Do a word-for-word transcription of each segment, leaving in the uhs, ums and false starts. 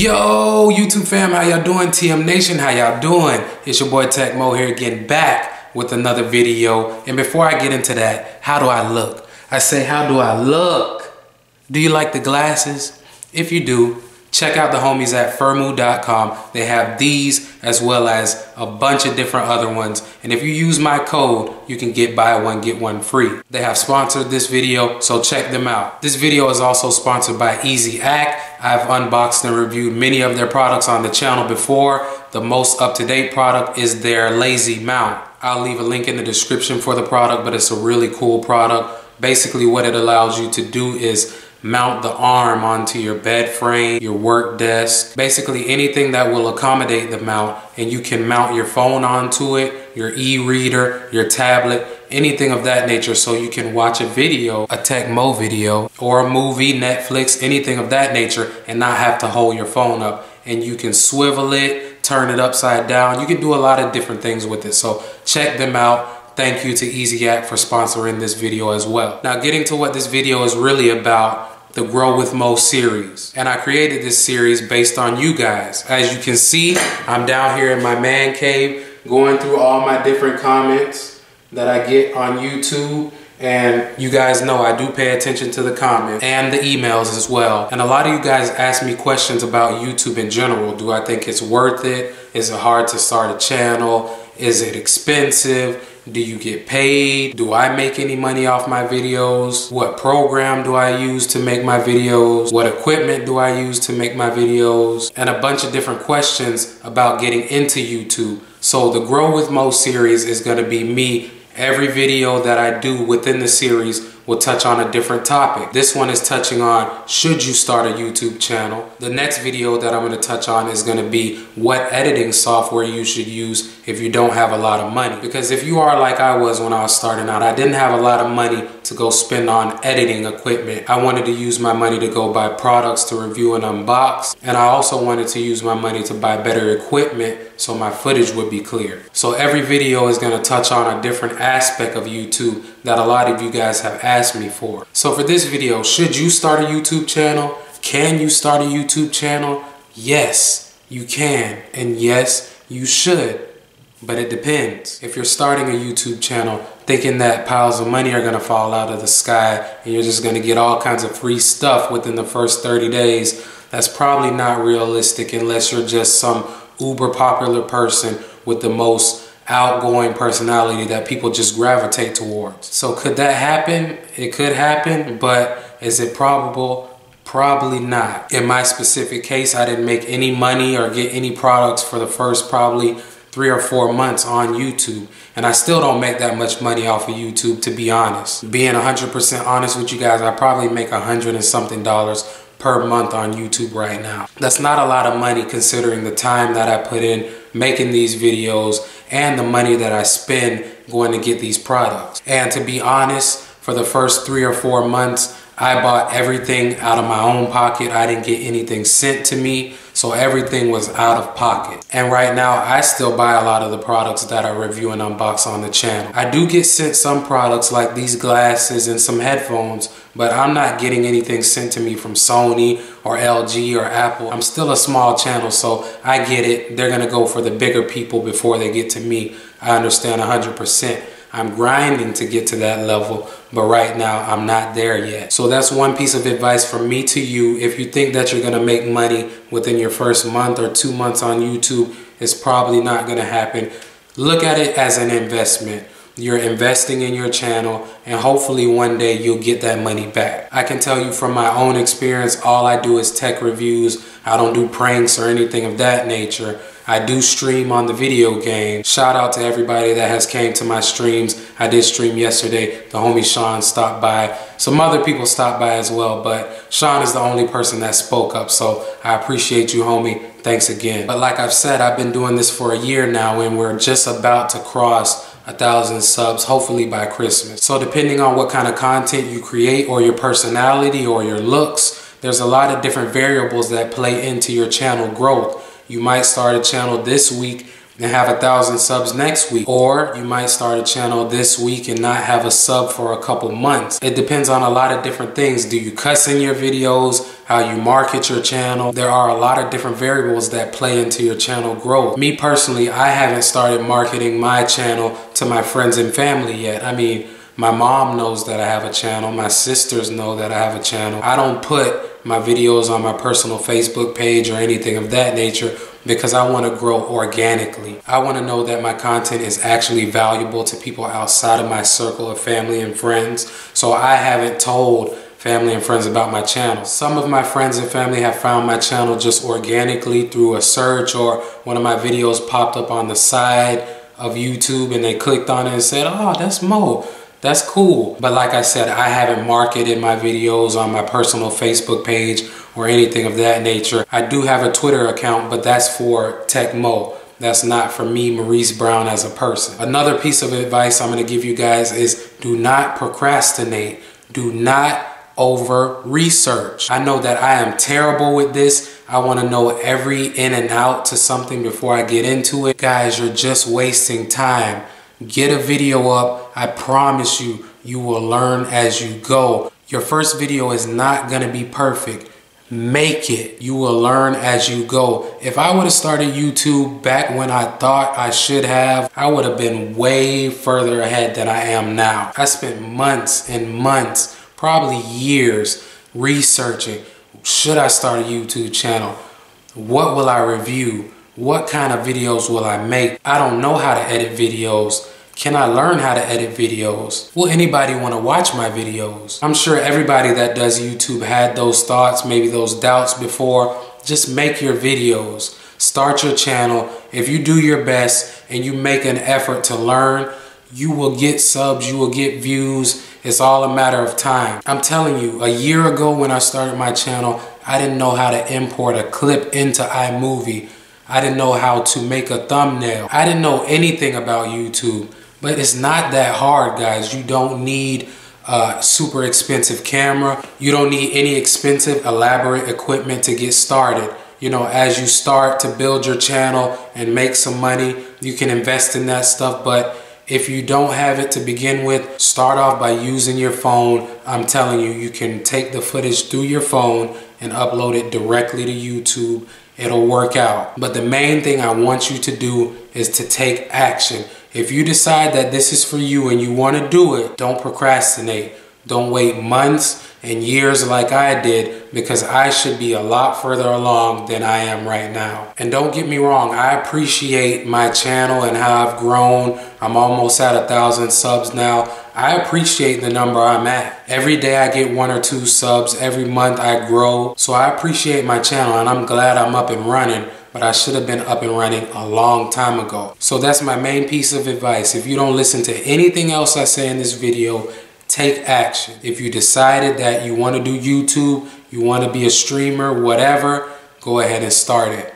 Yo, YouTube fam, how y'all doing? T M Nation, how y'all doing? It's your boy Tecmo here, getting back with another video. And before I get into that, how do I look? I say, how do I look? Do you like the glasses? If you do, check out the homies at Firmoo dot com. They have these as well as a bunch of different other ones. And if you use my code, you can get buy one, get one free. They have sponsored this video, so check them out. This video is also sponsored by Easyacc. I've unboxed and reviewed many of their products on the channel before. The most up-to-date product is their Lazy Mount. I'll leave a link in the description for the product, but it's a really cool product. Basically, what it allows you to do is mount the arm onto your bed frame, your work desk, basically anything that will accommodate the mount, and you can mount your phone onto it, your e-reader, your tablet, anything of that nature, so you can watch a video, a Tecmo video, or a movie, Netflix, anything of that nature, and not have to hold your phone up. And you can swivel it, turn it upside down. You can do a lot of different things with it, so check them out. Thank you to Easyacc for sponsoring this video as well. Now, getting to what this video is really about, the Grow with Moe series. And I created this series based on you guys. As you can see, I'm down here in my man cave going through all my different comments that I get on YouTube. And you guys know I do pay attention to the comments and the emails as well. And a lot of you guys ask me questions about YouTube in general. Do I think it's worth it? Is it hard to start a channel? Is it expensive? Do you get paid? Do I make any money off my videos? What program do I use to make my videos? What equipment do I use to make my videos? And a bunch of different questions about getting into YouTube. So the Grow with Moe series is gonna be me. Every video that I do within the series will touch on a different topic. This one is touching on, should you start a YouTube channel? The next video that I'm gonna touch on is gonna be what editing software you should use if you don't have a lot of money. Because if you are like I was when I was starting out, I didn't have a lot of money to go spend on editing equipment. I wanted to use my money to go buy products to review and unbox. And I also wanted to use my money to buy better equipment so my footage would be clear. So every video is gonna touch on a different aspect of YouTube that a lot of you guys have asked me for. So for this video, should you start a YouTube channel? Can you start a YouTube channel? Yes, you can, and yes, you should, but it depends. If you're starting a YouTube channel thinking that piles of money are gonna fall out of the sky and you're just gonna get all kinds of free stuff within the first thirty days, that's probably not realistic unless you're just some uber popular person with the most outgoing personality that people just gravitate towards. So could that happen? It could happen, but is it probable? Probably not. In my specific case, I didn't make any money or get any products for the first probably three or four months on YouTube. And I still don't make that much money off of YouTube, to be honest. Being one hundred percent honest with you guys, I probably make a hundred and something dollars per month on YouTube right now. That's not a lot of money considering the time that I put in making these videos and the money that I spend going to get these products. And to be honest, for the first three or four months, I bought everything out of my own pocket. I didn't get anything sent to me, so everything was out of pocket. And right now, I still buy a lot of the products that I review and unbox on the channel. I do get sent some products like these glasses and some headphones, but I'm not getting anything sent to me from Sony or L G or Apple. I'm still a small channel, so I get it. They're gonna go for the bigger people before they get to me. I understand one hundred percent. I'm grinding to get to that level, but right now I'm not there yet. So that's one piece of advice from me to you. If you think that you're gonna make money within your first month or two months on YouTube, it's probably not gonna happen. Look at it as an investment. You're investing in your channel, and hopefully one day you'll get that money back. I can tell you from my own experience, all I do is tech reviews. I don't do pranks or anything of that nature. I do stream on the video game. Shout out to everybody that has came to my streams. I did stream yesterday. The homie Sean stopped by. Some other people stopped by as well, but Sean is the only person that spoke up, so I appreciate you, homie. Thanks again. But like I've said, I've been doing this for a year now, and we're just about to cross a thousand subs, hopefully by Christmas. So depending on what kind of content you create or your personality or your looks, there's a lot of different variables that play into your channel growth. You might start a channel this week, and have a thousand subs next week. Or you might start a channel this week and not have a sub for a couple months. It depends on a lot of different things. Do you cuss in your videos? How you market your channel? There are a lot of different variables that play into your channel growth. Me personally, I haven't started marketing my channel to my friends and family yet. I mean, my mom knows that I have a channel. My sisters know that I have a channel. I don't put my videos on my personal Facebook page or anything of that nature, because I want to grow organically. I want to know that my content is actually valuable to people outside of my circle of family and friends. So I haven't told family and friends about my channel. Some of my friends and family have found my channel just organically through a search, or one of my videos popped up on the side of YouTube and they clicked on it and said, oh, that's Moe. That's cool. But like I said, I haven't marketed my videos on my personal Facebook page or anything of that nature. I do have a Twitter account, but that's for Tecmo. That's not for me, Maurice Brown, as a person. Another piece of advice I'm going to give you guys is do not procrastinate. Do not over research. I know that I am terrible with this. I want to know every in and out to something before I get into it. Guys, you're just wasting time. Get a video up. I promise you, you will learn as you go. Your first video is not going to be perfect. Make it. You will learn as you go. If I would have started YouTube back when I thought I should have, I would have been way further ahead than I am now. I spent months and months, probably years, researching, should I start a YouTube channel? What will I review? What kind of videos will I make? I don't know how to edit videos. Can I learn how to edit videos? Will anybody want to watch my videos? I'm sure everybody that does YouTube had those thoughts, maybe those doubts before. Just make your videos. Start your channel. If you do your best and you make an effort to learn, you will get subs, you will get views. It's all a matter of time. I'm telling you, a year ago when I started my channel, I didn't know how to import a clip into iMovie. I didn't know how to make a thumbnail. I didn't know anything about YouTube, but it's not that hard, guys. You don't need a super expensive camera. You don't need any expensive, elaborate equipment to get started. You know, as you start to build your channel and make some money, you can invest in that stuff, but if you don't have it to begin with, start off by using your phone. I'm telling you, you can take the footage through your phone and upload it directly to YouTube. It'll work out. But the main thing I want you to do is to take action. If you decide that this is for you and you want to do it, don't procrastinate. Don't wait months and years like I did, because I should be a lot further along than I am right now. And don't get me wrong, I appreciate my channel and how I've grown. I'm almost at a thousand subs now. I appreciate the number I'm at. Every day I get one or two subs. Every month I grow. So I appreciate my channel and I'm glad I'm up and running, but I should have been up and running a long time ago. So that's my main piece of advice. If you don't listen to anything else I say in this video, take action. If you decided that you want to do YouTube, you want to be a streamer, whatever, go ahead and start it.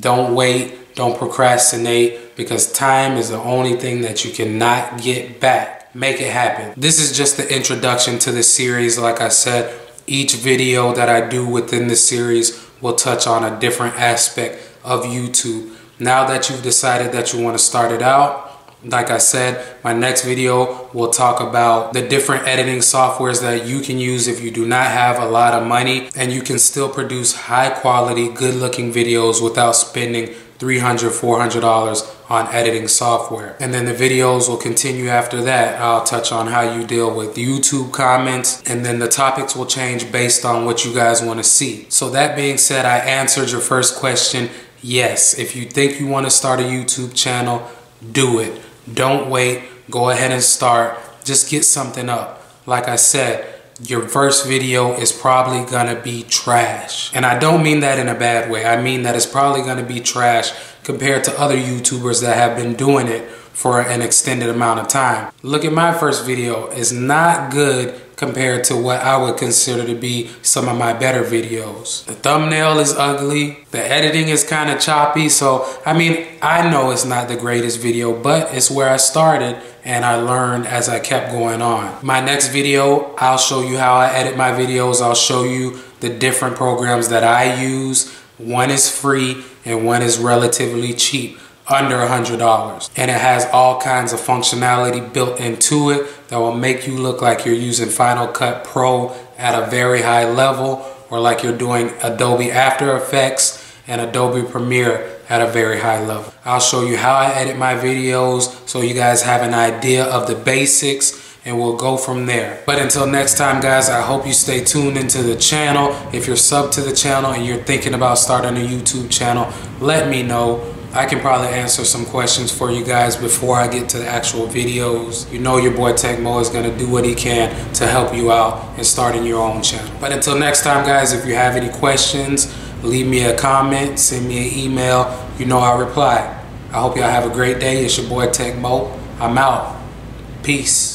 Don't wait, don't procrastinate, because time is the only thing that you cannot get back. Make it happen. This is just the introduction to the series. Like I said, each video that I do within the series will touch on a different aspect of YouTube. Now that you've decided that you want to start it out, like I said, my next video will talk about the different editing softwares that you can use if you do not have a lot of money and you can still produce high quality, good looking videos without spending three hundred, four hundred dollars on editing software. And then the videos will continue after that. I'll touch on how you deal with YouTube comments, and then the topics will change based on what you guys want to see. So that being said, I answered your first question. Yes, if you think you want to start a YouTube channel, do it. Don't wait. Go ahead and start. Just get something up. Like I said, your first video is probably gonna be trash. And I don't mean that in a bad way. I mean that it's probably gonna be trash compared to other YouTubers that have been doing it for an extended amount of time. Look at my first video. It's not good compared to what I would consider to be some of my better videos. The thumbnail is ugly. The editing is kind of choppy. So, I mean, I know it's not the greatest video, but it's where I started and I learned as I kept going on. My next video, I'll show you how I edit my videos. I'll show you the different programs that I use. One is free and one is relatively cheap. under a hundred dollars, and it has all kinds of functionality built into it that will make you look like you're using Final Cut Pro at a very high level, or like you're doing Adobe After Effects and Adobe Premiere at a very high level. I'll show you how I edit my videos so you guys have an idea of the basics, and we'll go from there. But until next time, guys, I hope you stay tuned into the channel. If you're subbed to the channel and you're thinking about starting a YouTube channel, let me know. I can probably answer some questions for you guys before I get to the actual videos. You know your boy Tecmo is gonna do what he can to help you out in starting your own channel. But until next time, guys, if you have any questions, leave me a comment, send me an email. You know I reply. I hope y'all have a great day. It's your boy Tecmo. I'm out. Peace.